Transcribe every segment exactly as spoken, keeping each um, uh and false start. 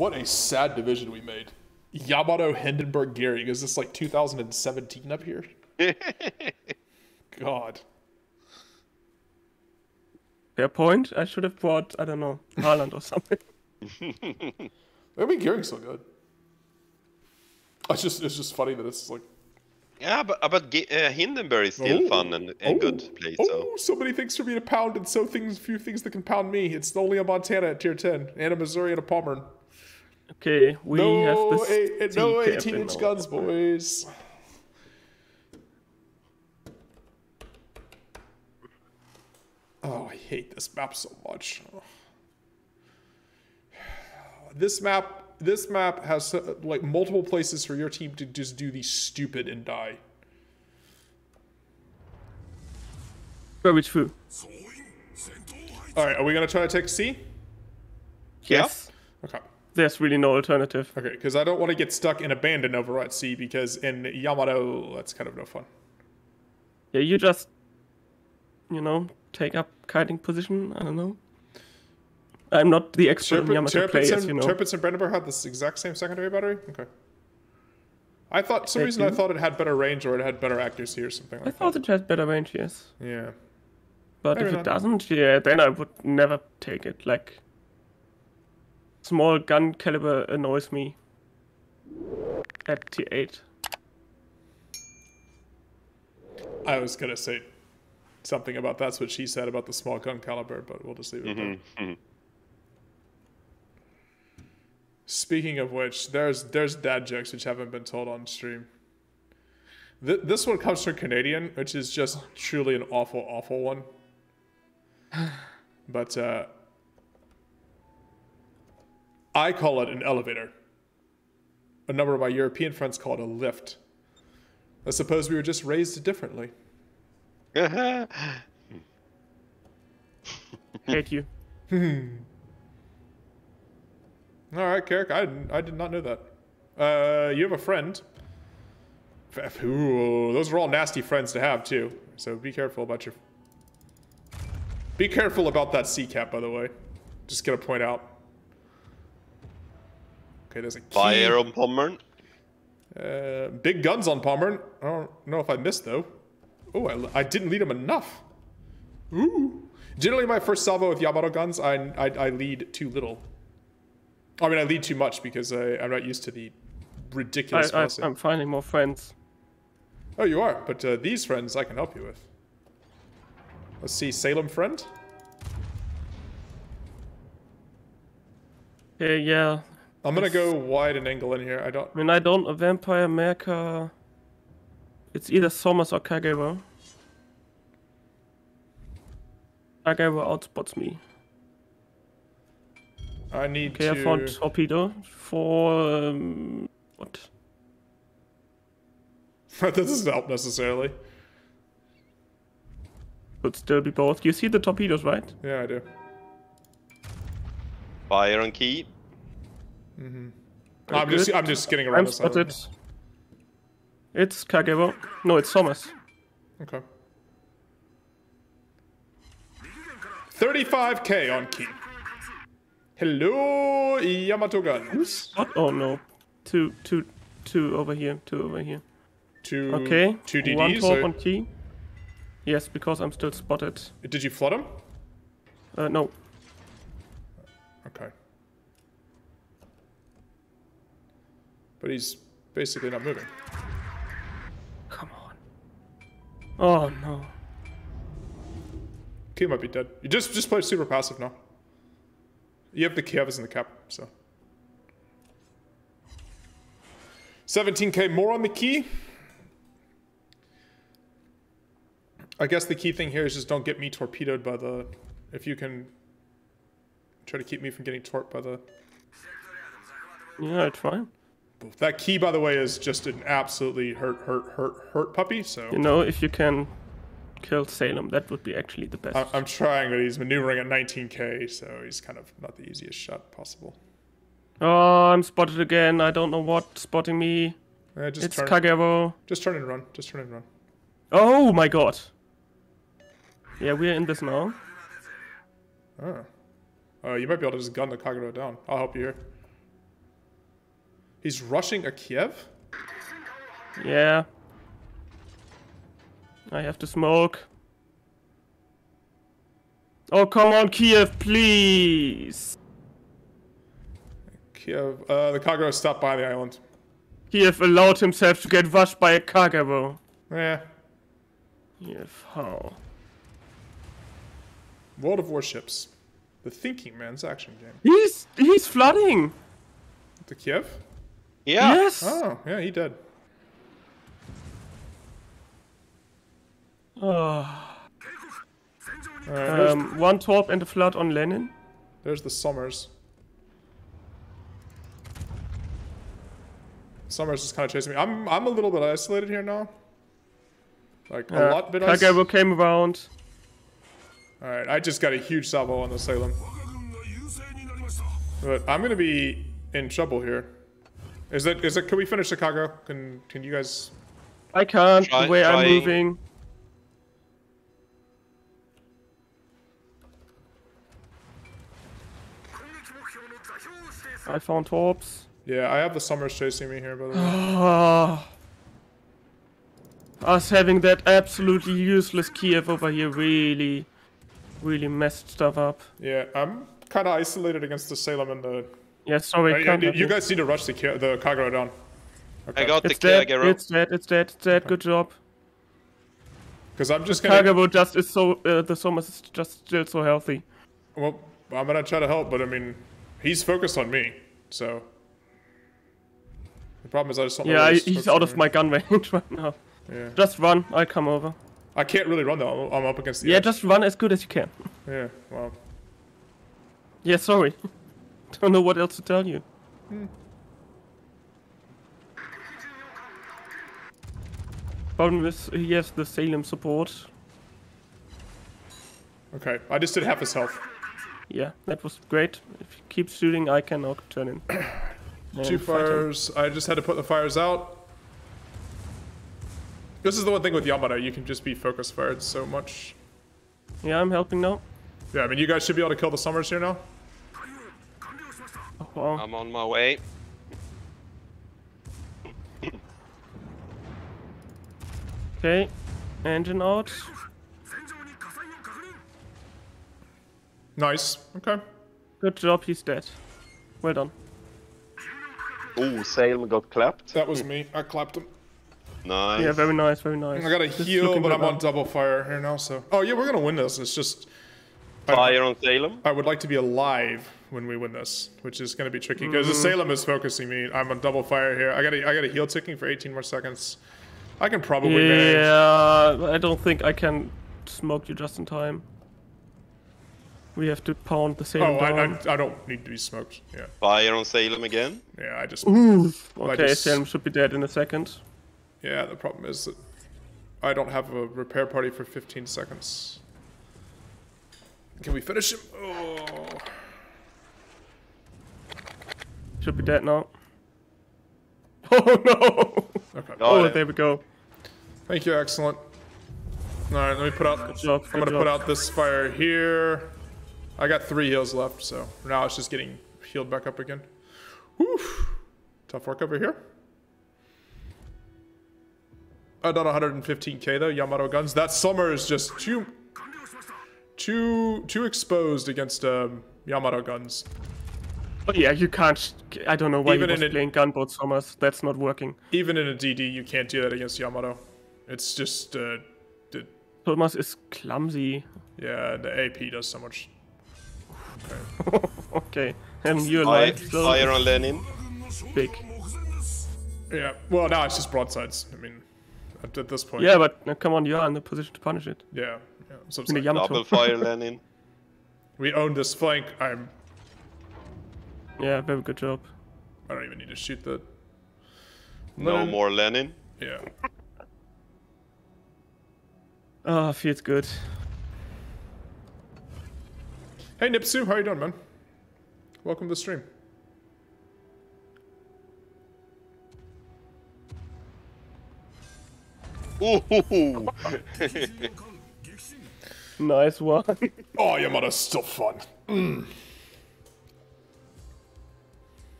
what a sad division we made. Yamato, Hindenburg, Gehring. Is this like two thousand seventeen up here? God. Fair point. I should have brought, I don't know, Haaland or something. Maybe Gehring's so good. It's just, it's just funny that it's like... Yeah, but, but uh, Hindenburg is still oh, fun and, and oh, good play, oh, so... Oh, so many things for me to pound, and so things, few things that can pound me. It's only a Montana at tier ten, and a Missouri and a Palmer. Okay, we no have this... Eight, no eighteen-inch guns, boys. Oh, I hate this map so much. Oh. This map... This map has like multiple places for your team to just do the stupid and die. Very true. All right, are we gonna try to take C? Yes. Okay. There's really no alternative. Okay, because I don't want to get stuck in abandon over at C because in Yamato that's kind of no fun. Yeah, you just, you know, take up kiting position. I don't know. I'm not the expert in Yamato players, you know. Tirpitz and Brandenburg had this exact same secondary battery? Okay. I thought, for some reason I thought it had better range or it had better accuracy or something like that. I thought it had better range, yes. Yeah. But if it doesn't, yeah, then I would never take it. Like, small gun caliber annoys me at T eight. I was gonna say something about that's what she said about the small gun caliber, but we'll just leave it at that. Speaking of which, there's there's dad jokes which haven't been told on stream. Th this one comes from Canadian, which is just truly an awful, awful one. But uh, I call it an elevator. A number of my European friends call it a lift. I suppose we were just raised differently. Thank you. All right, Carrick. I didn't, I did not know that. Uh, you have a friend. Ooh, those are all nasty friends to have too. So be careful about your. Be careful about that C cap, by the way. Just gonna point out. Okay, there's a key. Fire on Pommern. Uh, big guns on Pommern. I don't know if I missed though. Oh, I, I didn't lead him enough. Ooh. Generally, my first salvo with Yamato guns, I I, I lead too little. I mean, I lead too much because I, I'm not used to the ridiculous I, I, I'm finding more friends. Oh, you are? But uh, these friends I can help you with. Let's see, Salem friend? Yeah, yeah. I'm gonna it's... go wide and angle in here. I don't... I mean, I don't... A vampire maker... It's either Sommers or Kagewa. Kagewa outspots me. I need okay, to... I found torpedo for... Um, what? That doesn't help necessarily. Could still be both. You see the torpedoes, right? Yeah, I do. Fire on key. Mm-hmm. I'm good. just I'm just getting around I'm this island. Spotted. It's Kagewa. No, it's Sommers. Okay. thirty-five K on key. Hello, Yamato guns. What? Oh no, two, two, two over here, two over here. Two. Okay. Two D Ds. One top or... on key. Yes, because I'm still spotted. Did you flood him? Uh, no. Okay. But he's basically not moving. Come on. Oh no. Key might be dead. You just just play super passive now. You have the Kevs in the cap, so. seventeen K more on the key. I guess the key thing here is just don't get me torpedoed by the... If you can... Try to keep me from getting torped by the... Yeah, it's fine. That key, by the way, is just an absolutely hurt, hurt, hurt, hurt puppy, so... You know, if you can kill Salem, that would be actually the best. I'm trying, but he's maneuvering at nineteen K, so he's kind of not the easiest shot possible. Oh, I'm spotted again. I don't know what spotting me. Yeah, just it's turn. Kagewo. Just turn and run. Just turn and run. Oh my god. Yeah, we're in this now. Oh. Uh, you might be able to just gun the Kagewo down. I'll help you here. He's rushing a Kiev? Yeah. I have to smoke. Oh, come on, Kiev, please! Kiev, uh, the Kagero stopped by the island. Kiev allowed himself to get rushed by a Kagero. Yeah. Kiev, how? World of Warships. The Thinking Man's action game. He's he's flooding! To Kiev? Yeah. Yes! Oh, yeah, he did. Oh. Right, um, one Torp and a flood on Lenin. There's the Sommers. Sommers is kind of chasing me. I'm I'm a little bit isolated here now. Like uh, a lot bit isolated. Kagero came around. All right, I just got a huge salvo on the Salem. But I'm gonna be in trouble here. Is it? Is it? Can we finish Chicago? Can Can you guys? I can't. Try, the way trying. I'm moving. I found Torps. Yeah, I have the Summers chasing me here, by the way. Us having that absolutely useless Kiev over here really, really messed stuff up. Yeah, I'm kind of isolated against the Salem and the... Yeah, sorry. I, I, you guys need to rush the, the Kagero down. Okay. I got it's the Kagero. It's dead, it's dead, it's dead. Okay. Good job. Because I'm just gonna... Kagero just is so... Uh, the Summers is just still so healthy. Well, I'm gonna try to help, but I mean... He's focused on me, so... The problem is I just don't know where he's focusing. Yeah, he's out of my gun range right now. Yeah. Just run, I'll come over. I can't really run though, I'm up against the edge. Yeah, just run as good as you can. Yeah, wow. Yeah, sorry. Don't know what else to tell you. Hmm. Problem is, he has the Salem support. Okay, I just did half his health. Yeah, that was great. If you keep shooting, I can now turn in. Two fires. I just had to put the fires out. This is the one thing with Yamada. You can just be focus fired so much. Yeah, I'm helping now. Yeah, I mean, you guys should be able to kill the Summers here now. Oh, wow. I'm on my way. Okay, engine out. Nice. Okay. Good job, he's dead. Well done. Oh, Salem got clapped. That was me. I clapped him. Nice. Yeah, very nice, very nice. I got a just heal, but I'm on double fire here now, so... Oh, yeah, we're gonna win this. It's just... Fire I, on Salem? I would like to be alive when we win this, which is gonna be tricky, because mm. the Salem is focusing me. I'm on double fire here. I got a, I got a heal ticking for eighteen more seconds. I can probably manage. Yeah, I don't think I can smoke you just in time. We have to pound the Salem. Oh, I, I, I don't need to be smoked. Yeah. Fire on Salem again? Yeah, I just. Ooh. Okay, I just, Salem should be dead in a second. Yeah, the problem is that I don't have a repair party for fifteen seconds. Can we finish him? Oh. Should be dead now. Oh no! Okay. Oh, there we go. Thank you, excellent. Alright, let me put out. Good job, I'm gonna job. put out this fire here. I got three heals left, so now it's just getting healed back up again. Whew. Tough work over here. I done one hundred fifteen K though, Yamato guns. That Summer is just too, too, too exposed against um, Yamato guns. Oh yeah, you can't, I don't know why even you was in playing gunboat Summers, that's not working. Even in a D D, you can't do that against Yamato. It's just... Uh, Thomas is clumsy. Yeah, the A P does so much. Okay. Okay. And you're alive. So fire on Lenin. Big. Yeah. Well, now it's just broadsides. I mean, at, at this point. Yeah, but uh, come on, you are in the position to punish it. Yeah. yeah. So in the Yamato. Double fire, Lenin. We own this flank. I'm. Yeah, very good job. I don't even need to shoot that. No Lenin. more Lenin. Yeah. Ah, oh, feels good. Hey Nipsu, how you doing, man? Welcome to the stream. Ooh. Nice one. Oh, your mother's still fun. Ah, mm.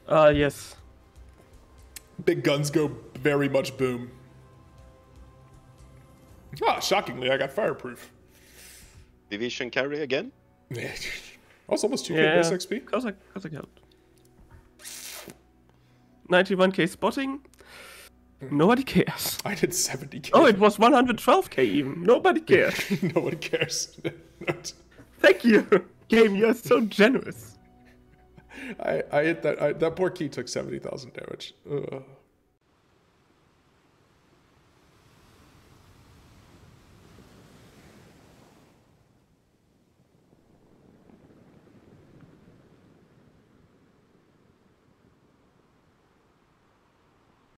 uh, yes. Big guns go very much boom. Ah, shockingly, I got fireproof. Division carry again? Yeah. I was almost two K yeah, base X P. Because I, because I helped. ninety-one K spotting. Nobody cares. I did seventy K. Oh, it was one hundred twelve K even. Nobody cares. Nobody cares. Thank you, game. You're so generous. I, I hit that. I, that poor key took seventy thousand damage. Ugh.